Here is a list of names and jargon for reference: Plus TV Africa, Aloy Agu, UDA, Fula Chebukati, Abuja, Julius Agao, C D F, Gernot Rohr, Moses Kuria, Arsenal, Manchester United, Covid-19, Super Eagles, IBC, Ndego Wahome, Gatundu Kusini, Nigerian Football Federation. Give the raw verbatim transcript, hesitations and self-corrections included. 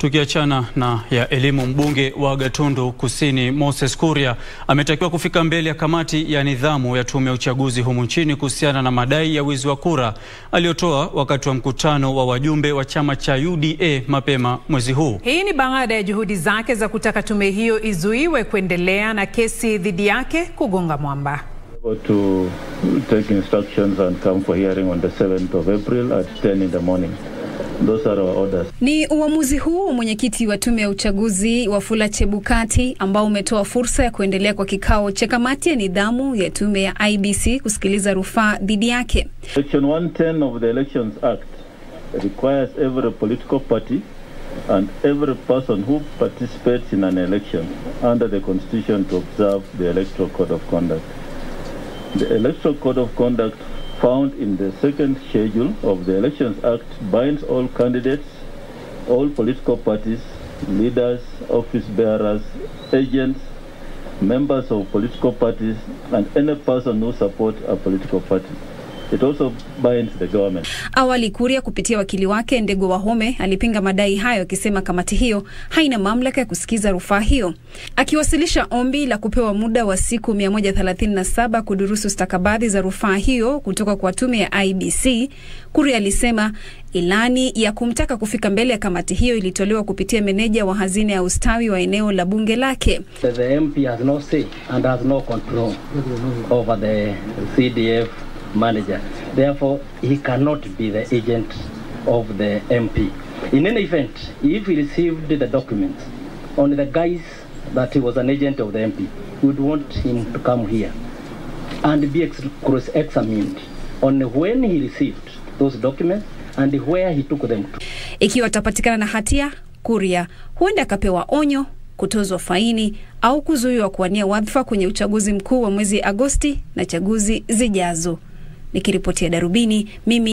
Tukiachana na ya elimu, mbunge wa Gatundu Kusini Moses Kuria ametakiwa kufika mbele ya kamati ya nidhamu ya tume ya uchaguzi humu nchini kuhusiana na madai ya wizi wa kura aliyotoa wakati wa mkutano wa wajumbe wa chama cha U D A mapema mwezi huu. Hii ni baada ya juhudi zake za kutaka tume hiyo izuiwe kuendelea na kesi dhidi yake kugonga mwamba. To take instructions and come for hearing on the seventh of April at ten in the morning. Ni uamuzi huu mwenyekiti wa tume ya uchaguzi wa Fula Chebukati ambao umetoa fursa ya kuendelea kwa kikao cha kamati ya nidhamu ya tume ya I B C kusikiliza rufaa dhidi yake. Section one ten of the Elections Act requires every political party and every person who participates in an election under the constitution to observe the Electoral Code of Conduct. The Electoral Code of Conduct found in the second schedule of the Elections Act binds all candidates, all political parties, leaders, office bearers, agents, members of political parties, and any person who supports a political party. It also binds the government. Awali Kuria kupitia wakili wake Ndego Wahome alipinga madai hayo akisema kamati hiyo haina mamlaka ya kusikiza rufaa hiyo. Akiwasilisha ombi la kupewa muda wa siku mia moja thelathini na saba kudurusu stakabadhi za rufaa hiyo kutoka kwa tume ya I B C, Kuria alisema ilani ya kumtaka kufika mbele ya kamati hiyo ilitolewa kupitia meneja wa hazina ya ustawi wa eneo la bunge lake. The M P has no say and has no control over the C D F manager. Therefore, he cannot be the agent of the M P. In any event, if he received the documents on the guise that he was an agent of the M P, we would want him to come here and be cross-examined on when he received those documents and where he took them to. Ikiwa atapatikana na hatia, Kuria huenda akapewa onyo, kutozwa faini au kuzuiwa kuwania wadhifa kwenye uchaguzi mkuu wa mwezi Agosti na chaguzi zijazo. Nikiripotia Darubini, mimi